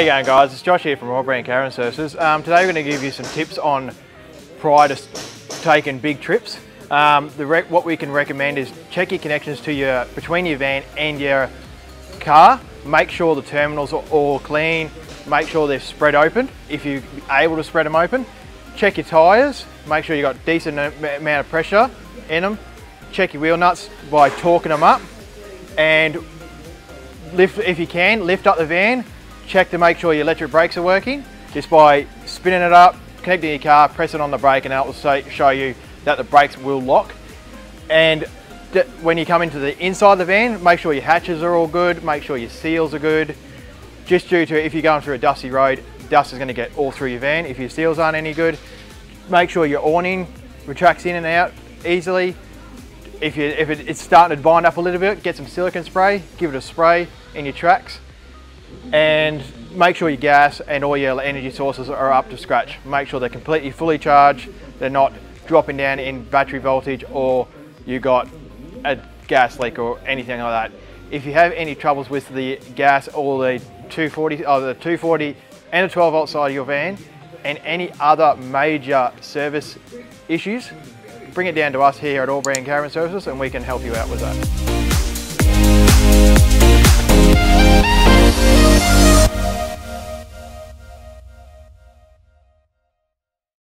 How you going, guys? It's Josh here from AllBrand Caravan Services. Today we're going to give you some tips on prior to taking big trips. What we can recommend is check your connections to between your van and your car. Make sure the terminals are all clean. Make sure they're spread open if you're able to spread them open. Check your tyres. Make sure you've got decent amount of pressure in them. Check your wheel nuts by torquing them up, and if you can, lift up the van. Check to make sure your electric brakes are working just by spinning it up, connecting your car, pressing on the brake, and that will show you that the brakes will lock. And when you come into the inside of the van, make sure your hatches are all good, make sure your seals are good, just due to if you're going through a dusty road, dust is going to get all through your van. If your seals aren't any good, make sure your awning retracts in and out easily. If it's starting to bind up a little bit, get some silicone spray, give it a spray in your tracks, and make sure your gas and all your energy sources are up to scratch. Make sure they're completely fully charged, they're not dropping down in battery voltage, or you got a gas leak or anything like that. If you have any troubles with the gas or the 240, either the 240 and the 12 volt side of your van, and any other major service issues, bring it down to us here at AllBrand Caravan Services and we can help you out with that.